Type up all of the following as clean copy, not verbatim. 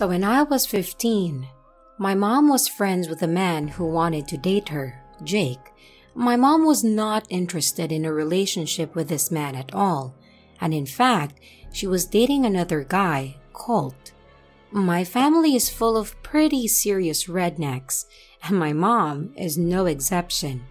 So when I was 15, my mom was friends with a man who wanted to date her, Jake. My mom was not interested in a relationship with this man at all, and in fact, she was dating another guy, Colt. My family is full of pretty serious rednecks, and my mom is no exception.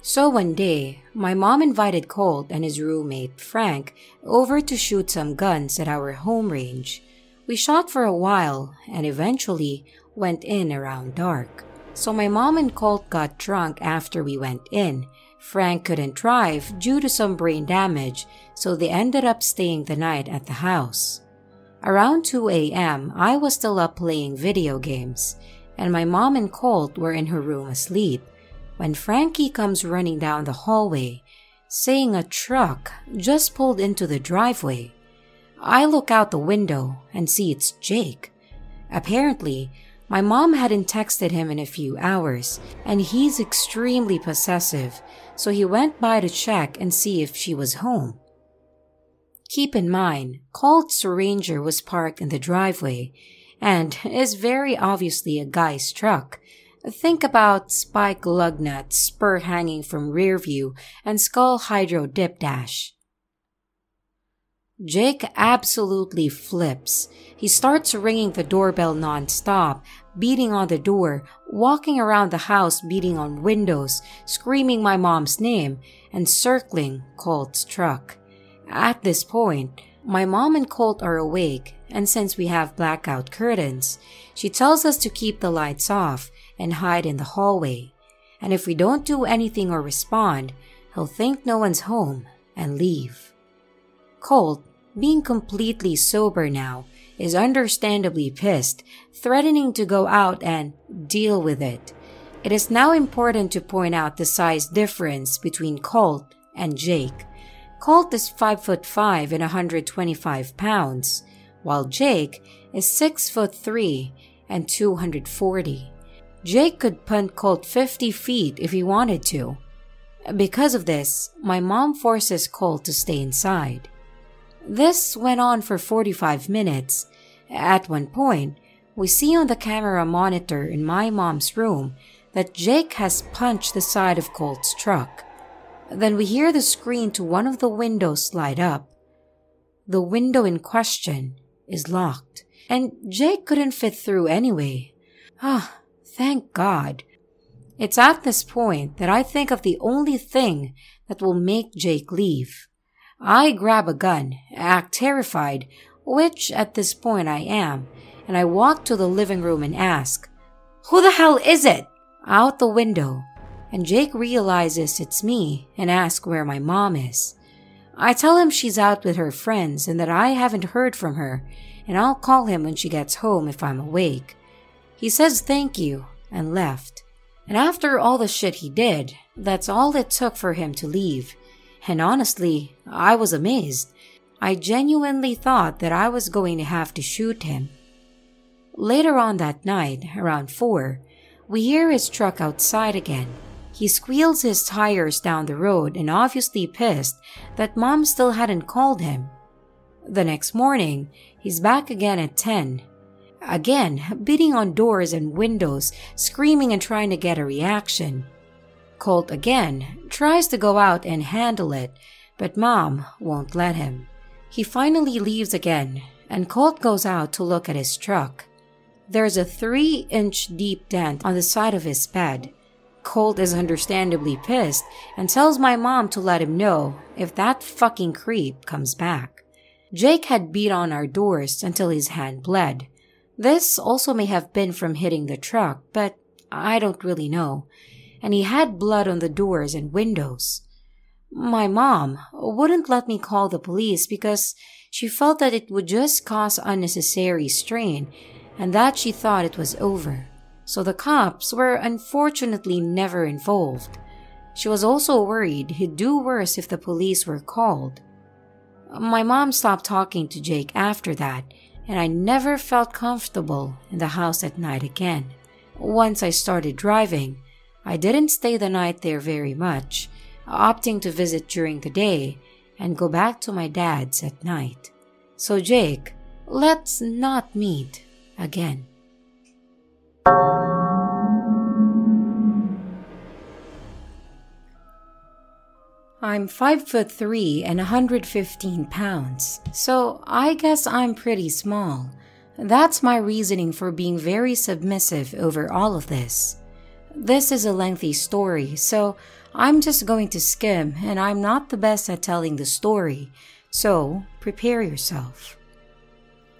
So one day, my mom invited Colt and his roommate, Frank, over to shoot some guns at our home range. We shot for a while and eventually went in around dark. So my mom and Colt got drunk after we went in. Frank couldn't drive due to some brain damage, so they ended up staying the night at the house. Around 2 a.m., I was still up playing video games, and my mom and Colt were in her room asleep, when Frankie comes running down the hallway, saying a truck just pulled into the driveway. I look out the window and see it's Jake. Apparently, my mom hadn't texted him in a few hours, and he's extremely possessive, so he went by to check and see if she was home. Keep in mind, Colt's Ranger was parked in the driveway, and is very obviously a guy's truck. Think about spike lug nut, spur hanging from rear view, and skull hydro dip dash. Jake absolutely flips. He starts ringing the doorbell non-stop, beating on the door, walking around the house beating on windows, screaming my mom's name, and circling Colt's truck. At this point, my mom and Colt are awake, and since we have blackout curtains, she tells us to keep the lights off and hide in the hallway. And if we don't do anything or respond, he'll think no one's home and leave. Colt, being completely sober now, is understandably pissed, threatening to go out and deal with it. It is now important to point out the size difference between Colt and Jake. Colt is 5'5" and 125 pounds, while Jake is 6'3" and 240. Jake could punt Colt 50 feet if he wanted to. Because of this, my mom forces Colt to stay inside. This went on for 45 minutes. At one point, we see on the camera monitor in my mom's room that Jake has punched the side of Colt's truck. Then we hear the screen to one of the windows slide up. The window in question is locked, and Jake couldn't fit through anyway. Ah, thank God. It's at this point that I think of the only thing that will make Jake leave. I grab a gun, act terrified, which at this point I am, and I walk to the living room and ask, "Who the hell is it?" out the window, and Jake realizes it's me and asks where my mom is. I tell him she's out with her friends and that I haven't heard from her, and I'll call him when she gets home if I'm awake. He says thank you and left. And after all the shit he did, that's all it took for him to leave. And honestly, I was amazed. I genuinely thought that I was going to have to shoot him. Later on that night, around 4, we hear his truck outside again. He squeals his tires down the road and obviously pissed that mom still hadn't called him. The next morning, he's back again at 10. Again, beating on doors and windows, screaming and trying to get a reaction. Colt again tries to go out and handle it, but mom won't let him. He finally leaves again, and Colt goes out to look at his truck. There's a 3-inch deep dent on the side of his bed. Colt is understandably pissed and tells my mom to let him know if that fucking creep comes back. Jake had beat on our doors until his hand bled. This also may have been from hitting the truck, but I don't really know. And he had blood on the doors and windows. My mom wouldn't let me call the police because she felt that it would just cause unnecessary strain and that she thought it was over. So the cops were unfortunately never involved. She was also worried he'd do worse if the police were called. My mom stopped talking to Jake after that, and I never felt comfortable in the house at night again. Once I started driving, I didn't stay the night there very much, opting to visit during the day and go back to my dad's at night. So Jake, let's not meet again. I'm 5'3" and 115 pounds, so I guess I'm pretty small. That's my reasoning for being very submissive over all of this. This is a lengthy story, so I'm just going to skim, and I'm not the best at telling the story, so prepare yourself.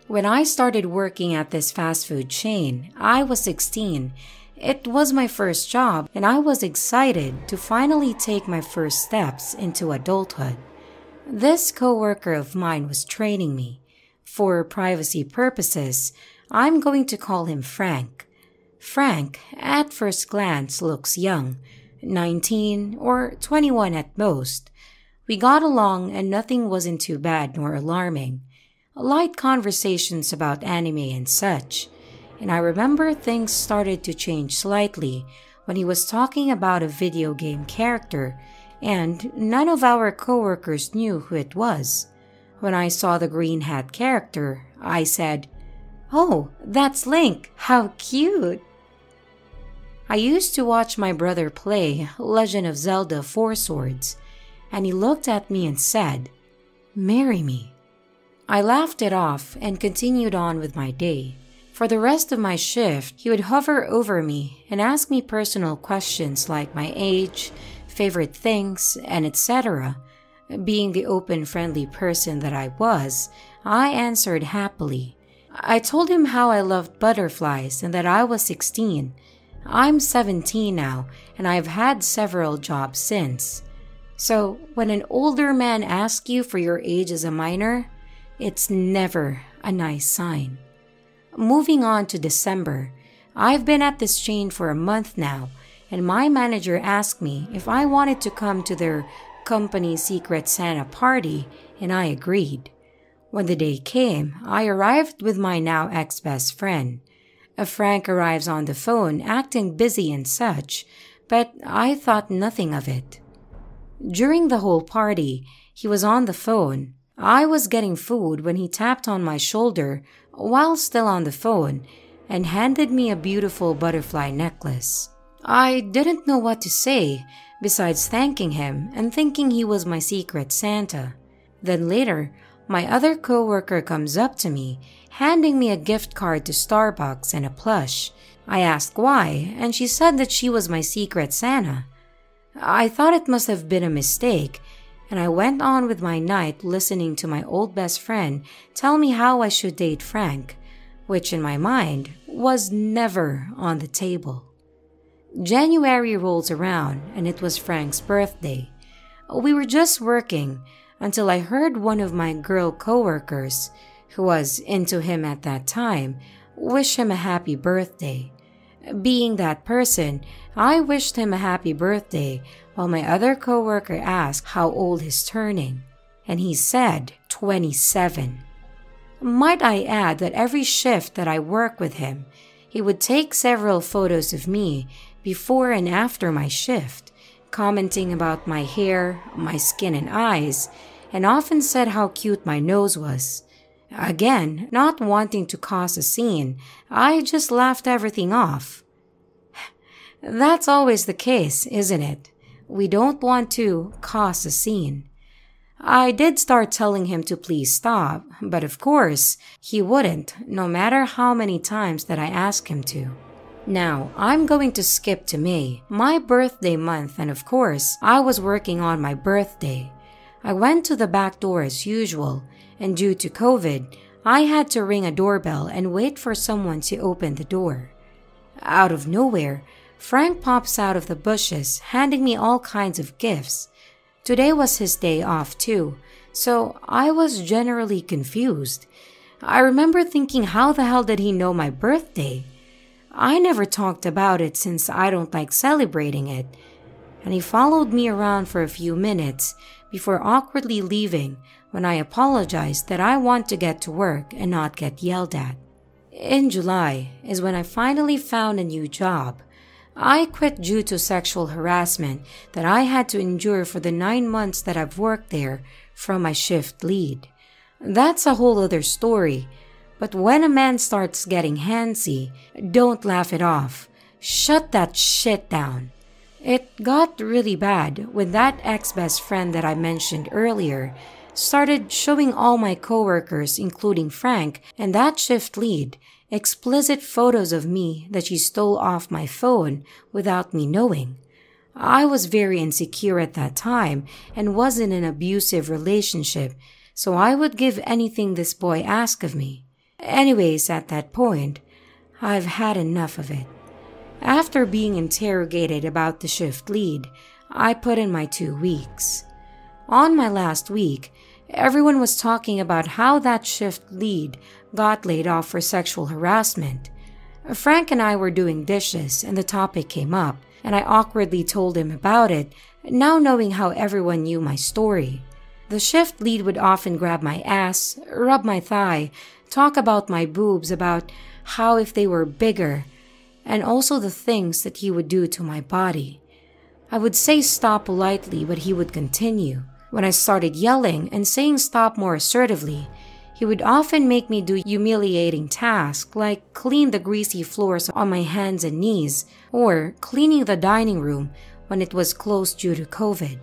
When I started working at this fast food chain, I was 16. It was my first job, and I was excited to finally take my first steps into adulthood. This coworker of mine was training me. For privacy purposes, I'm going to call him Frank. Frank, at first glance, looks young, 19 or 21 at most. We got along and nothing wasn't too bad nor alarming. Light conversations about anime and such. And I remember things started to change slightly when he was talking about a video game character, and none of our coworkers knew who it was. When I saw the green hat character, I said, "Oh, that's Link! How cute!" I used to watch my brother play Legend of Zelda: Four Swords, and he looked at me and said, "Marry me." I laughed it off and continued on with my day. For the rest of my shift, he would hover over me and ask me personal questions like my age, favorite things, and etc. Being the open, friendly person that I was, I answered happily. I told him how I loved butterflies and that I was 16. I'm 17 now, and I've had several jobs since. So, when an older man asks you for your age as a minor, it's never a nice sign. Moving on to December, I've been at this chain for a month now, and my manager asked me if I wanted to come to their company Secret Santa party, and I agreed. When the day came, I arrived with my now ex-best friend. Frank arrives on the phone acting busy and such, but I thought nothing of it. During the whole party, he was on the phone. I was getting food when he tapped on my shoulder while still on the phone and handed me a beautiful butterfly necklace. I didn't know what to say besides thanking him and thinking he was my secret Santa. Then later, my other coworker comes up to me, handing me a gift card to Starbucks and a plush. I asked why, and she said that she was my secret Santa. I thought it must have been a mistake, and I went on with my night listening to my old best friend tell me how I should date Frank, which in my mind was never on the table. January rolls around and it was Frank's birthday. We were just working until I heard one of my girl coworkers, who was into him at that time, wish him a happy birthday. Being that person, I wished him a happy birthday while my other coworker asked how old he's turning, and he said 27. Might I add that every shift that I work with him, he would take several photos of me before and after my shift, commenting about my hair, my skin and eyes, and often said how cute my nose was. Again, not wanting to cause a scene, I just laughed everything off. That's always the case, isn't it? We don't want to cause a scene. I did start telling him to please stop, but of course, he wouldn't, no matter how many times that I asked him to. Now, I'm going to skip to May, my birthday month, and of course, I was working on my birthday. I went to the back door as usual, and due to COVID, I had to ring a doorbell and wait for someone to open the door. Out of nowhere, Frank pops out of the bushes, handing me all kinds of gifts. Today was his day off too, so I was generally confused. I remember thinking, how the hell did he know my birthday? I never talked about it since I don't like celebrating it. And he followed me around for a few minutes before awkwardly leaving when I apologized that I want to get to work and not get yelled at. In July is when I finally found a new job. I quit due to sexual harassment that I had to endure for the 9 months that I've worked there from my shift lead. That's a whole other story, But when a man starts getting handsy, don't laugh it off. Shut that shit down. It got really bad when that ex-best friend that I mentioned earlier started showing all my coworkers, including Frank and that shift lead, explicit photos of me that she stole off my phone without me knowing. I was very insecure at that time and was in an abusive relationship, so I would give anything this boy asked of me. Anyways, at that point, I've had enough of it. After being interrogated about the shift lead, I put in my 2 weeks. On my last week, everyone was talking about how that shift lead got laid off for sexual harassment. Frank and I were doing dishes and the topic came up, and I awkwardly told him about it, now knowing how everyone knew my story. The shift lead would often grab my ass, rub my thigh, talk about my boobs, about how if they were bigger, and also the things that he would do to my body. I would say stop politely, but he would continue. When I started yelling and saying stop more assertively, he would often make me do humiliating tasks like clean the greasy floors on my hands and knees or cleaning the dining room when it was closed due to COVID.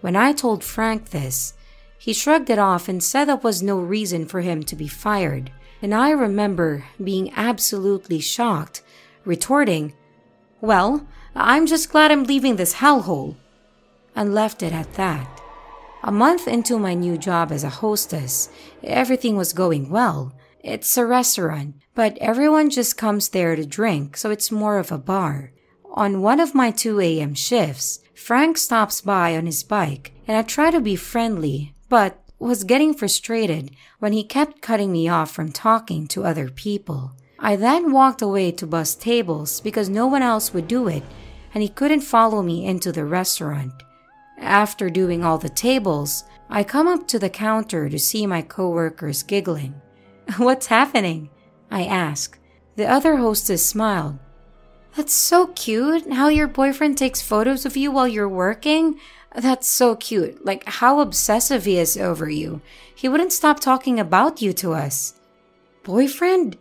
When I told Frank this, he shrugged it off and said there was no reason for him to be fired. And I remember being absolutely shocked, retorting, "Well, I'm just glad I'm leaving this hellhole," and left it at that. A month into my new job as a hostess, everything was going well. It's a restaurant, but everyone just comes there to drink, so it's more of a bar. On one of my 2 a.m. shifts, Frank stops by on his bike, and I try to be friendly, but was getting frustrated when he kept cutting me off from talking to other people. I then walked away to bus tables because no one else would do it, and he couldn't follow me into the restaurant. After doing all the tables, I come up to the counter to see my coworkers giggling. "What's happening?" I ask. The other hostess smiled. "That's so cute, how your boyfriend takes photos of you while you're working. That's so cute, like how obsessive he is over you. He wouldn't stop talking about you to us." "Boyfriend?"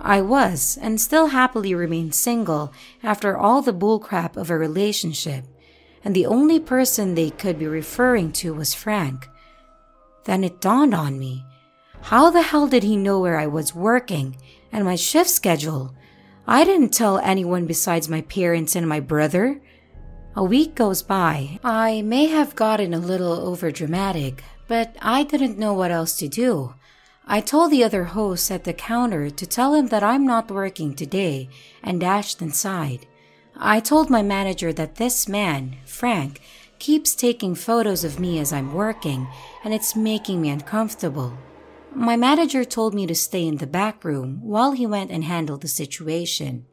I was, and still happily remained single after all the bullcrap of a relationship, and the only person they could be referring to was Frank. Then it dawned on me. How the hell did he know where I was working and my shift schedule? I didn't tell anyone besides my parents and my brother. A week goes by. I may have gotten a little overdramatic, but I didn't know what else to do. I told the other host at the counter to tell him that I'm not working today and dashed inside. I told my manager that this man, Frank, keeps taking photos of me as I'm working and it's making me uncomfortable. My manager told me to stay in the back room while he went and handled the situation.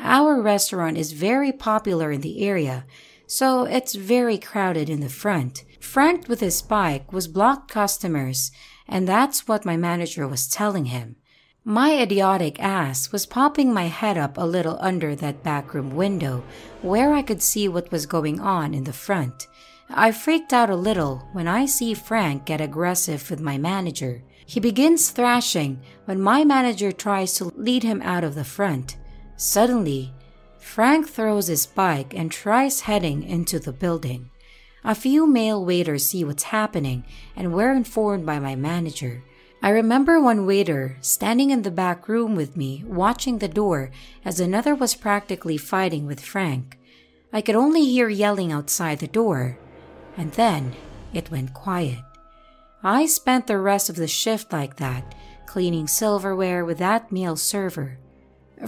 Our restaurant is very popular in the area, so it's very crowded in the front. Frank with his bike was blocked customers, and that's what my manager was telling him. My idiotic ass was popping my head up a little under that backroom window where I could see what was going on in the front. I freaked out a little when I see Frank get aggressive with my manager. He begins thrashing when my manager tries to lead him out of the front. Suddenly, Frank throws his bike and tries heading into the building. A few male waiters see what's happening and were informed by my manager. I remember one waiter standing in the back room with me, watching the door as another was practically fighting with Frank. I could only hear yelling outside the door, and then it went quiet. I spent the rest of the shift like that, cleaning silverware with that male server.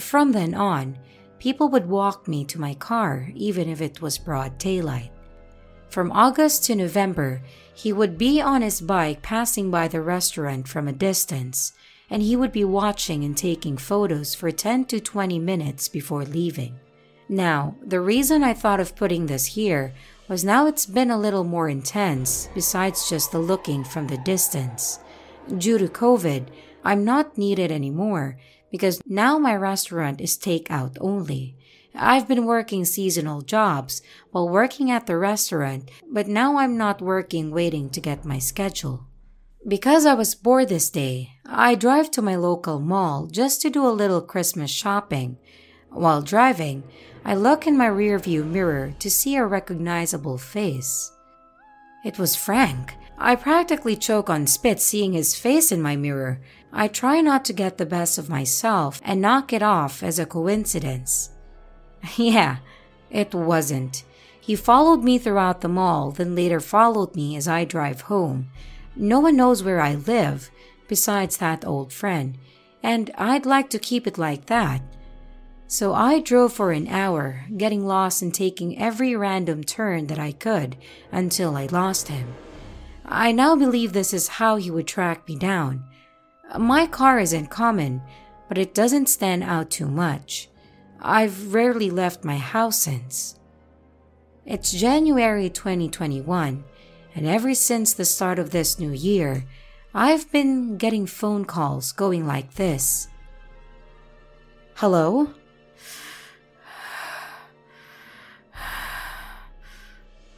From then on, people would walk me to my car even if it was broad daylight. From August to November, he would be on his bike passing by the restaurant from a distance, and he would be watching and taking photos for 10 to 20 minutes before leaving. Now, the reason I thought of putting this here was now it's been a little more intense besides just the looking from the distance. Due to COVID, I'm not needed anymore because now my restaurant is takeout only. I've been working seasonal jobs while working at the restaurant, but now I'm not working waiting to get my schedule. Because I was bored this day, I drove to my local mall just to do a little Christmas shopping. While driving, I look in my rearview mirror to see a recognizable face. It was Frank. I practically choke on spit seeing his face in my mirror. I try not to get the best of myself and knock it off as a coincidence. Yeah, it wasn't. He followed me throughout the mall, then later followed me as I drive home. No one knows where I live, besides that old friend, and I'd like to keep it like that. So I drove for an hour, getting lost and taking every random turn that I could until I lost him. I now believe this is how he would track me down. My car isn't common, but it doesn't stand out too much. I've rarely left my house since. It's January 2021, and ever since the start of this new year, I've been getting phone calls going like this. Hello?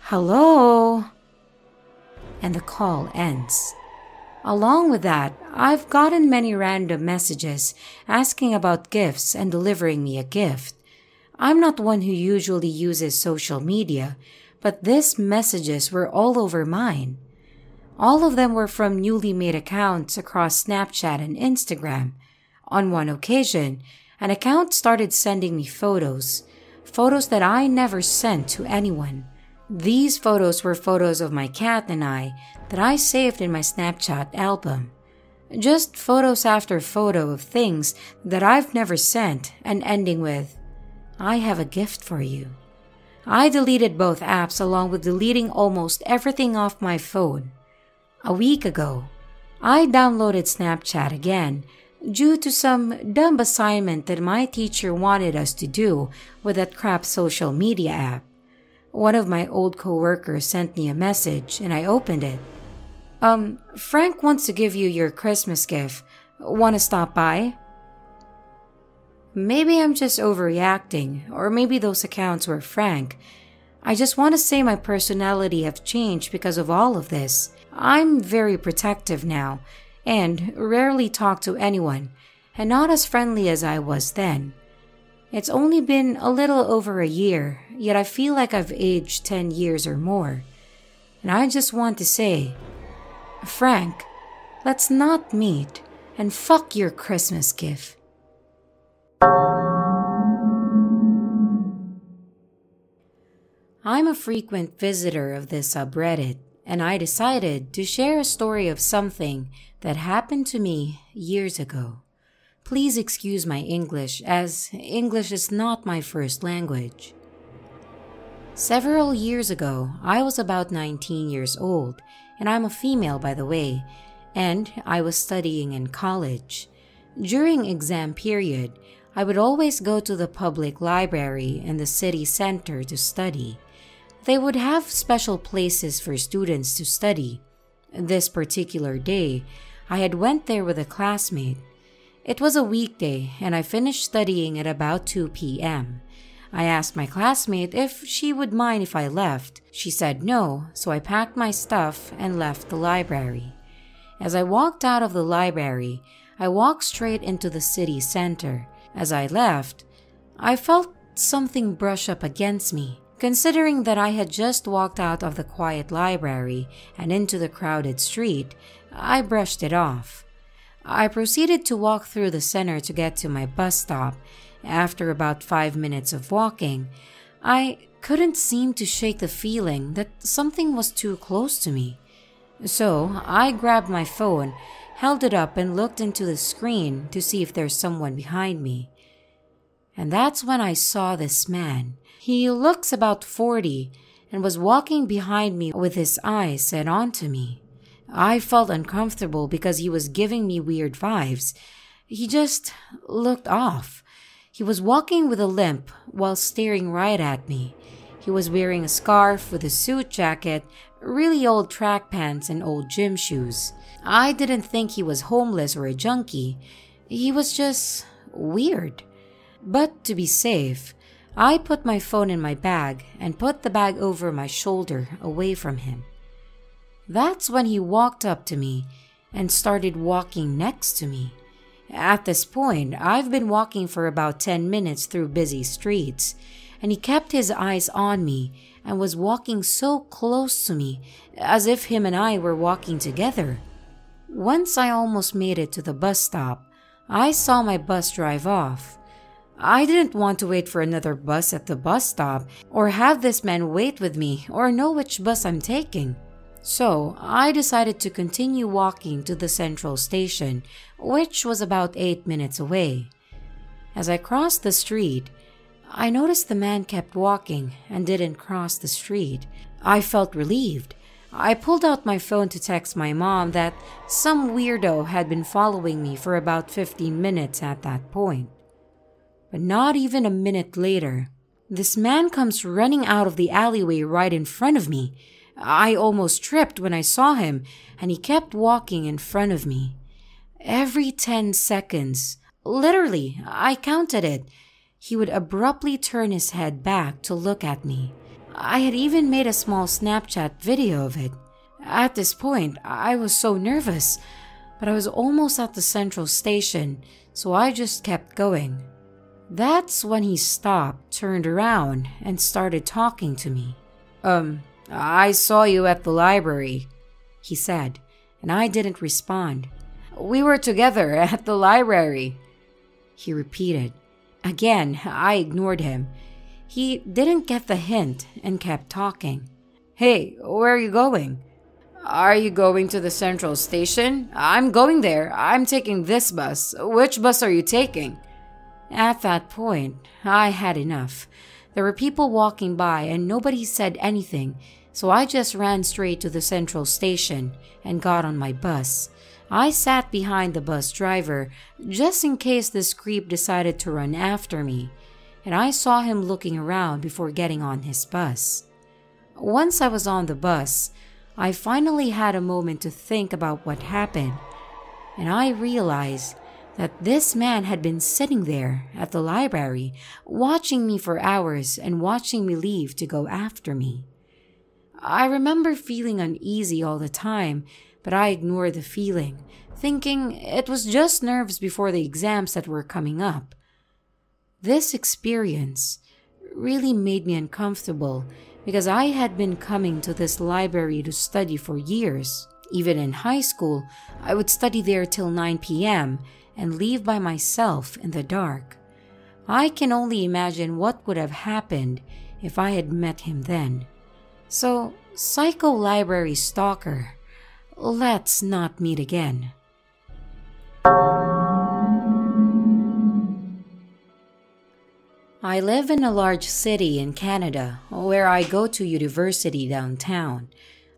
Hello? And the call ends. Along with that, I've gotten many random messages asking about gifts and delivering me a gift. I'm not one who usually uses social media, but these messages were all over mine. All of them were from newly made accounts across Snapchat and Instagram. On one occasion, an account started sending me photos that I never sent to anyone. These photos were photos of my cat and I that I saved in my Snapchat album. Just photos after photo of things that I've never sent and ending with, I have a gift for you. I deleted both apps along with deleting almost everything off my phone. A week ago, I downloaded Snapchat again due to some dumb assignment that my teacher wanted us to do with that crap social media app. One of my old coworkers sent me a message and I opened it. Frank wants to give you your Christmas gift. Want to stop by? Maybe I'm just overreacting, or maybe those accounts were Frank. I just want to say my personality have changed because of all of this. I'm very protective now and rarely talk to anyone, and not as friendly as I was then. It's only been a little over a year, yet I feel like I've aged 10 years or more. And I just want to say, Frank, let's not meet, and fuck your Christmas gift. I'm a frequent visitor of this subreddit, and I decided to share a story of something that happened to me years ago. Please excuse my English, as English is not my first language. Several years ago, I was about 19 years old, and I'm a female by the way, and I was studying in college. During exam period, I would always go to the public library in the city center to study. They would have special places for students to study. This particular day, I had went there with a classmate. It was a weekday, and I finished studying at about 2 p.m. I asked my classmate if she would mind if I left. She said no, so I packed my stuff and left the library. As I walked out of the library, I walked straight into the city center. As I left, I felt something brush up against me. Considering that I had just walked out of the quiet library and into the crowded street, I brushed it off. I proceeded to walk through the center to get to my bus stop. After about 5 minutes of walking, I couldn't seem to shake the feeling that something was too close to me. So I grabbed my phone, held it up, and looked into the screen to see if there's someone behind me. And that's when I saw this man. He looks about 40 and was walking behind me with his eyes set onto me. I felt uncomfortable because he was giving me weird vibes. He just looked off. He was walking with a limp while staring right at me. He was wearing a scarf with a suit jacket, really old track pants, and old gym shoes. I didn't think he was homeless or a junkie. He was just weird. But to be safe, I put my phone in my bag and put the bag over my shoulder away from him. That's when he walked up to me and started walking next to me. At this point, I've been walking for about 10 minutes through busy streets, and he kept his eyes on me and was walking so close to me as if him and I were walking together. Once I almost made it to the bus stop, I saw my bus drive off. I didn't want to wait for another bus at the bus stop or have this man wait with me or know which bus I'm taking. So I decided to continue walking to the central station, which was about 8 minutes away. As I crossed the street, I noticed the man kept walking and didn't cross the street. I felt relieved. I pulled out my phone to text my mom that some weirdo had been following me for about 15 minutes at that point. But not even a minute later, this man comes running out of the alleyway right in front of me. I almost tripped when I saw him, and he kept walking in front of me. Every 10 seconds, literally, I counted it, he would abruptly turn his head back to look at me. I had even made a small Snapchat video of it. At this point, I was so nervous, but I was almost at the central station, so I just kept going. That's when he stopped, turned around, and started talking to me. I saw you at the library, he said, and I didn't respond. We were together at the library, he repeated. Again, I ignored him. He didn't get the hint and kept talking. Hey, where are you going? Are you going to the central station? I'm going there. I'm taking this bus. Which bus are you taking? At that point, I had enough. There were people walking by and nobody said anything, so I just ran straight to the central station and got on my bus. I sat behind the bus driver just in case this creep decided to run after me, and I saw him looking around before getting on his bus. Once I was on the bus, I finally had a moment to think about what happened, and I realized that this man had been sitting there at the library, watching me for hours and watching me leave to go after me. I remember feeling uneasy all the time, but I ignored the feeling, thinking it was just nerves before the exams that were coming up. This experience really made me uncomfortable because I had been coming to this library to study for years. Even in high school, I would study there till 9 p.m., and leave by myself in the dark. I can only imagine what would have happened if I had met him then. So, psycho library stalker, let's not meet again. I live in a large city in Canada where I go to university downtown.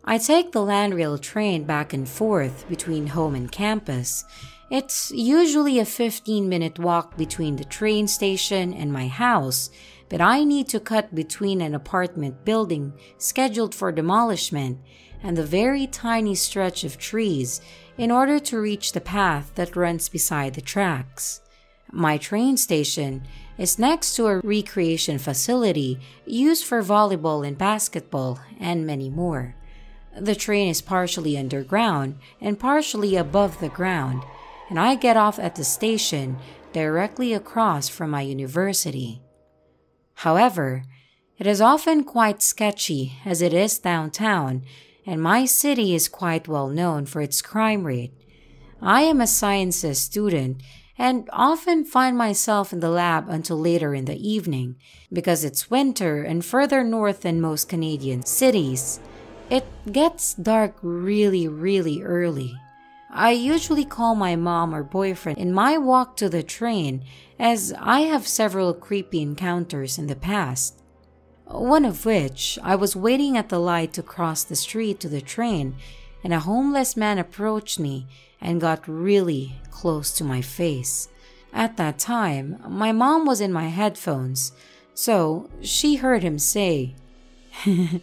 I take the Landrail train back and forth between home and campus. It's usually a 15-minute walk between the train station and my house, but I need to cut between an apartment building scheduled for demolition and the very tiny stretch of trees in order to reach the path that runs beside the tracks. My train station is next to a recreation facility used for volleyball and basketball and many more. The train is partially underground and partially above the ground, and I get off at the station directly across from my university. However, it is often quite sketchy as it is downtown, and my city is quite well known for its crime rate. I am a sciences student and often find myself in the lab until later in the evening because it's winter and further north than most Canadian cities. It gets dark really, really early. I usually call my mom or boyfriend in my walk to the train as I have several creepy encounters in the past. One of which, I was waiting at the light to cross the street to the train and a homeless man approached me and got really close to my face. At that time, my mom was in my headphones, so she heard him say, "You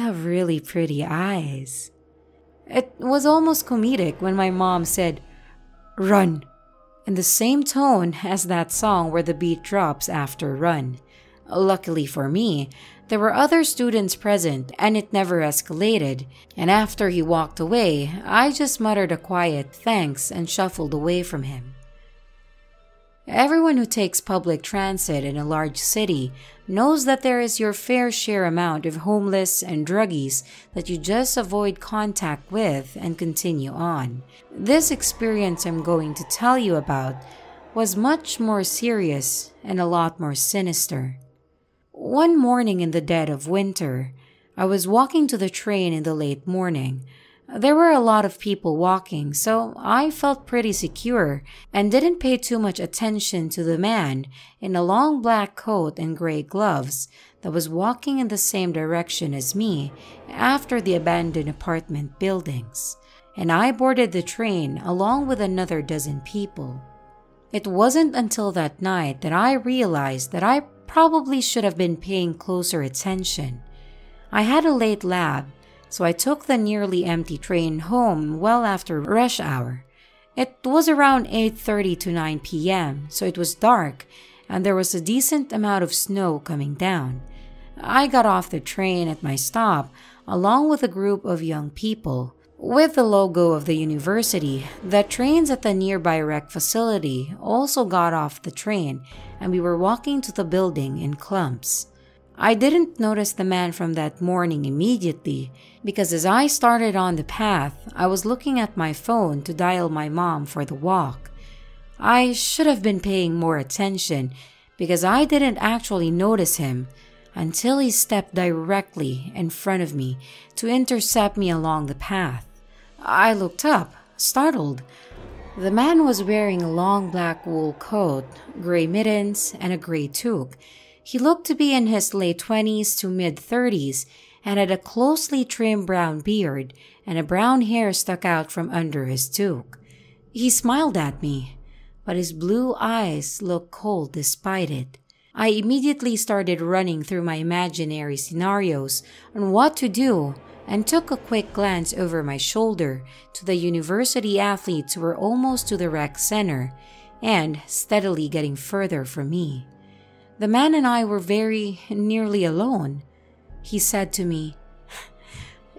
have really pretty eyes." It was almost comedic when my mom said, "Run," in the same tone as that song where the beat drops after "Run." Luckily for me, there were other students present and it never escalated, and after he walked away, I just muttered a quiet thanks and shuffled away from him. Everyone who takes public transit in a large city knows that there is your fair share amount of homeless and druggies that you just avoid contact with and continue on. This experience I'm going to tell you about was much more serious and a lot more sinister. One morning in the dead of winter, I was walking to the train in the late morning. There were a lot of people walking, so I felt pretty secure and didn't pay too much attention to the man in a long black coat and gray gloves that was walking in the same direction as me after the abandoned apartment buildings, and I boarded the train along with another dozen people. It wasn't until that night that I realized that I probably should have been paying closer attention. I had a late lab, so I took the nearly empty train home well after rush hour. It was around 8:30 to 9 p.m., so it was dark and there was a decent amount of snow coming down. I got off the train at my stop along with a group of young people. With the logo of the university, the trains at the nearby rec facility also got off the train and we were walking to the building in clumps. I didn't notice the man from that morning immediately because as I started on the path, I was looking at my phone to dial my mom for the walk. I should have been paying more attention because I didn't actually notice him until he stepped directly in front of me to intercept me along the path. I looked up, startled. The man was wearing a long black wool coat, gray mittens, and a gray toque. He looked to be in his late 20s to mid-30s and had a closely trimmed brown beard and a brown hair stuck out from under his toque. He smiled at me, but his blue eyes looked cold despite it. I immediately started running through my imaginary scenarios on what to do and took a quick glance over my shoulder to the university athletes who were almost to the rec center and steadily getting further from me. The man and I were very nearly alone. He said to me,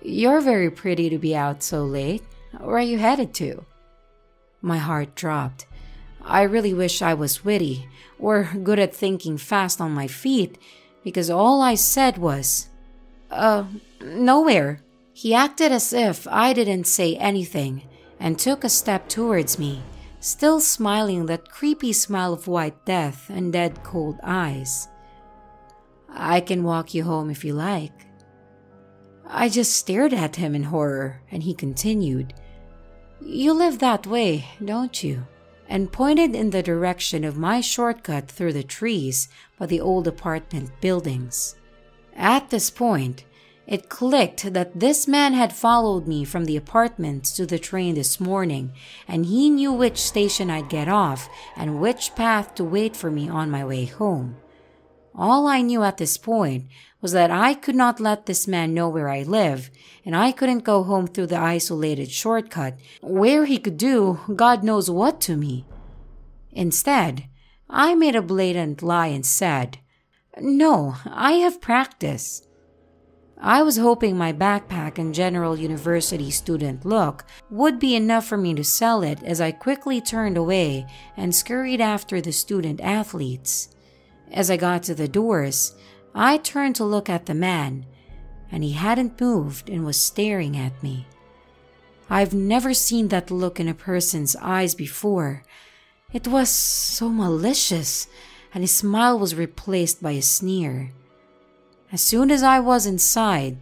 "You're very pretty to be out so late. Where are you headed to?" My heart dropped. I really wish I was witty or good at thinking fast on my feet because all I said was, nowhere. He acted as if I didn't say anything and took a step towards me, still smiling that creepy smile of white death and dead cold eyes. "I can walk you home if you like." I just stared at him in horror and he continued, "You live that way, don't you?" and pointed in the direction of my shortcut through the trees by the old apartment buildings. At this point, it clicked that this man had followed me from the apartments to the train this morning, and he knew which station I'd get off and which path to wait for me on my way home. All I knew at this point was that I could not let this man know where I live, and I couldn't go home through the isolated shortcut where he could do God knows what to me. Instead, I made a blatant lie and said, "No, I have practice." I was hoping my backpack and general university student look would be enough for me to sell it as I quickly turned away and scurried after the student athletes. As I got to the doors, I turned to look at the man, and he hadn't moved and was staring at me. I've never seen that look in a person's eyes before. It was so malicious, and his smile was replaced by a sneer. As soon as I was inside,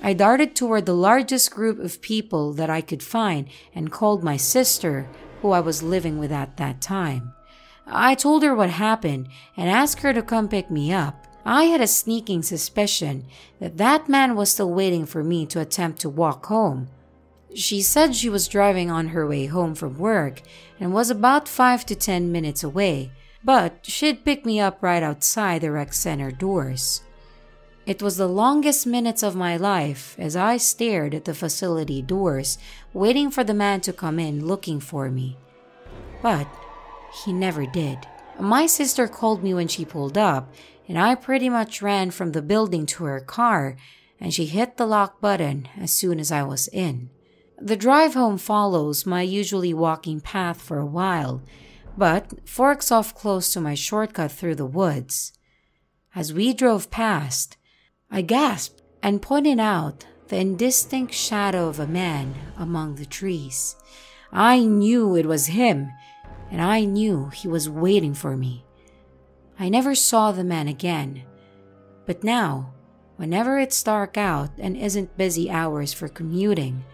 I darted toward the largest group of people that I could find and called my sister, who I was living with at that time. I told her what happened and asked her to come pick me up. I had a sneaking suspicion that that man was still waiting for me to attempt to walk home. She said she was driving on her way home from work and was about 5 to 10 minutes away, but she'd pick me up right outside the rec center doors. It was the longest minutes of my life as I stared at the facility doors, waiting for the man to come in looking for me. But he never did. My sister called me when she pulled up, and I pretty much ran from the building to her car, and she hit the lock button as soon as I was in. The drive home follows my usually walking path for a while, but forks off close to my shortcut through the woods. As we drove past, I gasped and pointed out the indistinct shadow of a man among the trees. I knew it was him, and I knew he was waiting for me. I never saw the man again, but now, whenever it's dark out and isn't busy hours for commuting,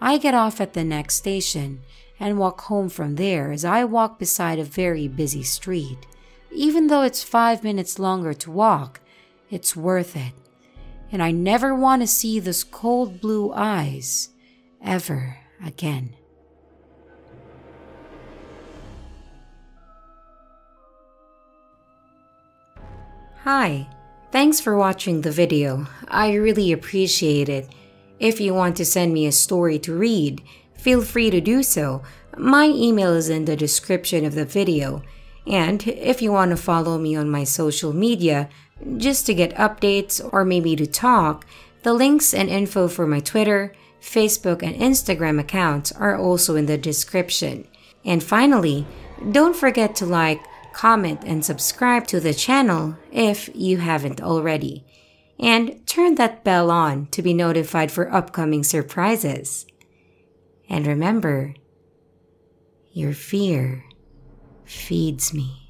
I get off at the next station and walk home from there as I walk beside a very busy street. Even though it's 5 minutes longer to walk, it's worth it. And I never want to see those cold blue eyes ever again. Hi, thanks for watching the video. I really appreciate it. If you want to send me a story to read, feel free to do so. My email is in the description of the video. And if you want to follow me on my social media, just to get updates or maybe to talk, the links and info for my Twitter, Facebook, and Instagram accounts are also in the description. And finally, don't forget to like, comment, and subscribe to the channel if you haven't already. And turn that bell on to be notified for upcoming surprises. And remember, your fear feeds me.